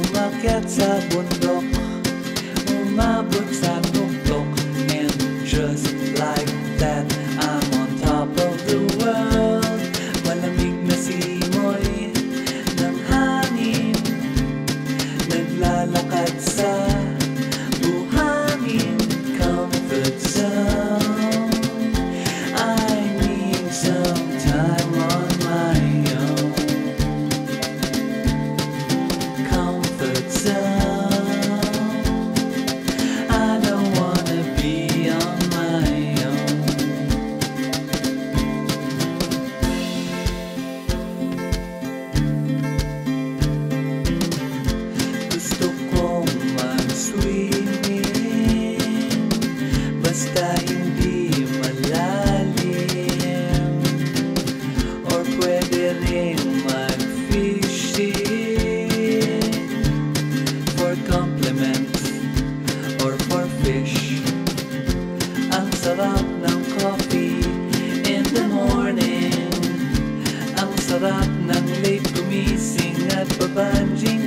Umakyat sa bundok, umabot sa tuklok, and just like that, I'm on top of the world. Malamig na simoy ng hangin, naglalakad sa buhangin. Comfort zone, I need some time on my own. I don't want to be on my own. Gusto kong mag-swimming, basta hindi malalim, or pwede rin mag-fishing or for fish. Ang sarap ng coffee in the morning, ang sarap ng late gumising at babanjing.